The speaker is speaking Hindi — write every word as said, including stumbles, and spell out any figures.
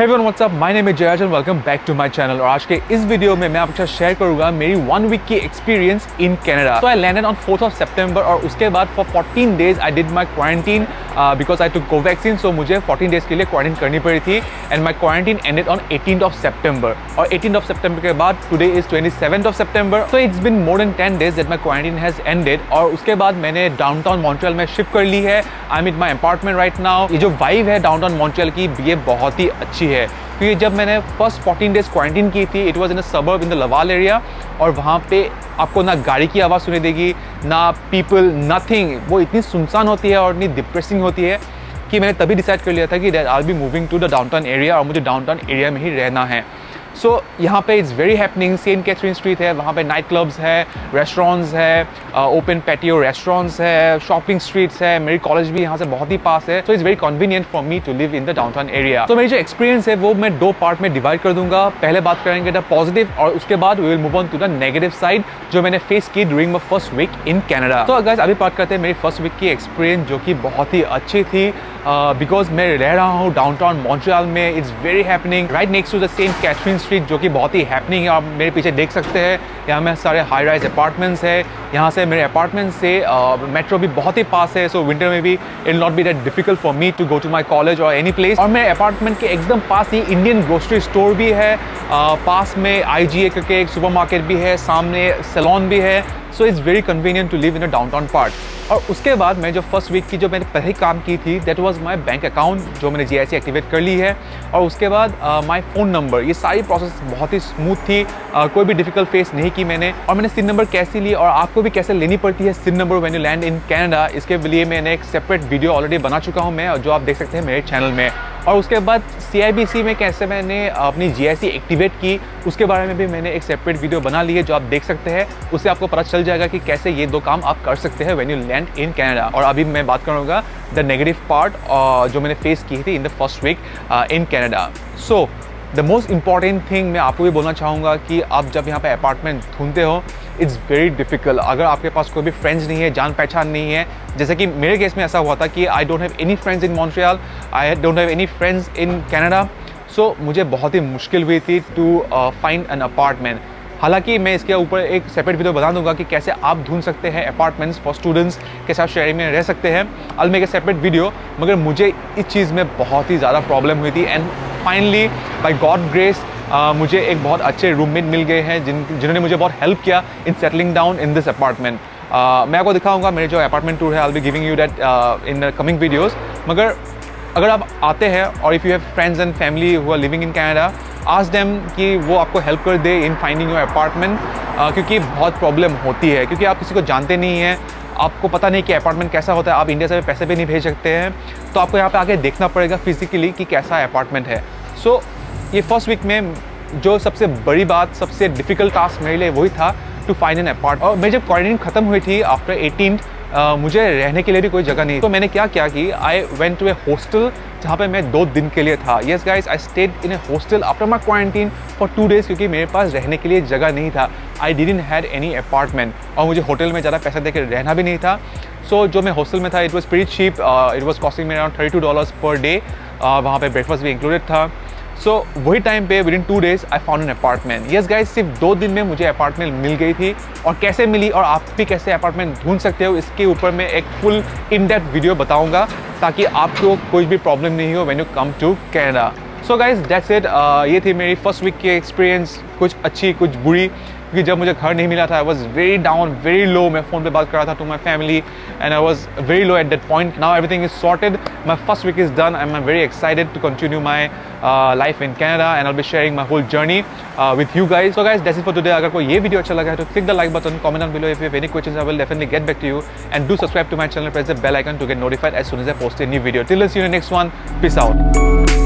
Hey everyone, what's up? My name is Jairaj and welcome back to my channel. और आज के इस वीडियो में मैं आपके साथ शेयर करूंगा मेरी वन वीक की experience in Canada. So I landed on fourth of September और उसके बाद for fourteen days I did my quarantine uh, because I took Covaxin, so मुझे fourteen days के लिए quarantine करनी पड़ी थी and my quarantine ended on eighteenth of September और eighteenth of September के बाद today is twenty-seventh of September, so it's been more than ten days that my quarantine has ended। और उसके बाद मैंने downtown Montreal में शिफ्ट कर ली है। I'm in my apartment right now। ये जो वाइब है downtown Montreal की ये बहुत ही अच्छी है, क्योंकि जब मैंने फर्स्ट fourteen डेज क्वारंटीन की थी it was in a suburb in the Laval area और वहाँ पे आपको ना गाड़ी की आवाज़ सुनी देगी ना पीपल नथिंग। वो इतनी सुनसान होती है और इतनी डिप्रेसिंग होती है कि मैंने तभी डिसाइड कर लिया था कि that I will be moving to the downtown area और मुझे डाउनटाउन एरिया में ही रहना है। सो so, यहाँ पे it's very happening. Saint Catherine street है, वहाँ पे नाइट क्लब्स है, रेस्टोरेंट्स है, ओपन पैटियो रेस्टोरेंट्स है, शॉपिंग स्ट्रीट्स है, मेरी कॉलेज भी यहाँ से बहुत ही पास है। So it's very convenient for me to live in the downtown area. तो मेरी जो एक्सपीरियंस है वो मैं दो पार्ट में डिवाइड कर दूंगा। पहले बात करेंगे द पॉजिटिव और उसके बाद we will move on to the negative side जो मैंने फेस की during my first week in Canada. तो अगर अभी बात करते हैं मेरी फर्स्ट वीक की एक्सपीरियंस जो कि बहुत ही अच्छी थी बिकॉज uh, मैं रह रहा हूँ डाउनटाउन मॉन्ट्रियल में। It's very happening right next to the Saint Catherine street जो कि बहुत ही हैपनिंग है। आप मेरे पीछे देख सकते हैं यहाँ में सारे हाई राइज अपार्टमेंट्स है। यहाँ से मेरे अपार्टमेंट से मेट्रो uh, भी बहुत ही पास है, सो विंटर में भी it not be that difficult for me to go to my college और एनी प्लेस। और मेरे अपार्टमेंट के एकदम पास ही इंडियन ग्रोसरी स्टोर भी है, uh, पास में आई जी ए करके एक सुपर मार्केट भी है, सामने सैलॉन भी है। So it's very convenient to live in a downtown part. और उसके बाद मैं जो फर्स्ट वीक की जो मैंने पहले काम की थी that was my bank account जो मैंने जी आई सी एक्टिवेट कर ली है और उसके बाद माय फ़ोन नंबर। ये सारी प्रोसेस बहुत ही स्मूथ थी, uh, कोई भी डिफिकल्ट फेस नहीं की मैंने। और मैंने सिन नंबर कैसे ली और आपको भी कैसे लेनी पड़ती है SIN number when you land in Canada, इसके लिए मैंने एक सेपरेट वीडियो ऑलरेडी बना चुका हूँ मैं जो आप देख सकते हैं मेरे चैनल में। और उसके बाद सी आई बी सी में कैसे मैंने अपनी जी आई सी एक्टिवेट की उसके बारे में भी मैंने एक सेपरेट वीडियो बना ली है जो आप देख सकते हैं, उससे आपको पता चल जाएगा कि कैसे ये दो काम आप कर सकते हैं when you land in Canada. और अभी मैं बात करूँगा द नेगेटिव पार्ट जो मैंने फेस की थी in the first week in Canada. So the most important thing मैं आपको भी बोलना चाहूँगा कि आप जब यहाँ पे अपार्टमेंट ढूंढते हो इट्स वेरी डिफिकल्ट। अगर आपके पास कोई भी फ्रेंड्स नहीं है, जान पहचान नहीं है, जैसे कि मेरे केस में ऐसा हुआ था कि I don't have any friends in Montreal, I don't have any friends in Canada. So मुझे बहुत ही मुश्किल हुई थी टू फाइंड एन अपार्टमेंट। हालांकि मैं इसके ऊपर एक सेपरेट वीडियो बता दूंगा कि कैसे आप ढूंढ सकते हैं अपार्टमेंट्स फॉर स्टूडेंट्स, कैसे आप शेयरिंग में रह सकते हैं। I will make a separate video, मगर मुझे इस चीज़ में बहुत ही ज़्यादा प्रॉब्लम हुई थी and finally by God grace मुझे एक बहुत अच्छे रूममेट मिल गए हैं जिन जिन्होंने मुझे बहुत हेल्प किया in settling down in this apartment. मैं आपको दिखाऊंगा मेरे जो अपार्टमेंट टूर है, I will be giving you that in the coming videos. मगर अगर आप आते हैं और if you have friends and family who are living in Canada, ask them कि वो आपको हेल्प कर दे इन फाइंडिंग योर अपार्टमेंट, क्योंकि बहुत प्रॉब्लम होती है क्योंकि आप किसी को जानते नहीं हैं, आपको पता नहीं कि अपार्टमेंट कैसा होता है, आप इंडिया से पैसे भी नहीं भेज सकते हैं, तो आपको यहाँ पे आके देखना पड़ेगा फिजिकली कि कैसा अपार्टमेंट है। सो so, ये फर्स्ट वीक में जो सबसे बड़ी बात, सबसे डिफिकल्ट टास्क मेरे लिए वही था टू फाइंड एन अपार्टमेंट। और मेरी जब क्वारंटाइन खत्म हुई थी आफ्टर एटीन Uh, मुझे रहने के लिए भी कोई जगह नहीं, तो मैंने क्या किया कि I went to a hostel जहाँ पे मैं दो दिन के लिए था। Yes guys, I stayed in a hostel after my quarantine for two days क्योंकि मेरे पास रहने के लिए जगह नहीं था। I didn't had any apartment और मुझे होटल में ज़्यादा पैसा देकर रहना भी नहीं था। सो so, जो मैं हॉस्टल में था it was pretty cheap, it was costing me around thirty two dollars per day. वहाँ पे ब्रेकफास्ट भी इंक्लूडेड था। सो so, वही टाइम पे with in two days I found an apartment. Yes guys, सिर्फ दो दिन में मुझे अपार्टमेंट मिल गई थी और कैसे मिली और आप भी कैसे अपार्टमेंट ढूंढ सकते हो इसके ऊपर मैं एक फुल इन डेप्थ वीडियो बताऊंगा ताकि आपको कोई भी प्रॉब्लम नहीं हो when you come to Canada. So guys that's it, ये थी मेरी फर्स्ट वीक की एक्सपीरियंस, कुछ अच्छी कुछ बुरी, क्योंकि जब मुझे घर नहीं मिला था I was very down, very low. मैं फ़ोन पे बात कर रहा था to my family and I was very low at that point. Now everything is sorted, my first week is done. I am very excited to continue my life in Canada and I will be sharing my whole journey with you guys. So guys that's it for today. अगर कोई ये वीडियो अच्छा लगा है तो click the like button, comment on below, if you have any questions I will definitely get back to you and do subscribe to my channel, press the bell icon to get notified as soon as I post a new video. Till see you in the next one, peace out.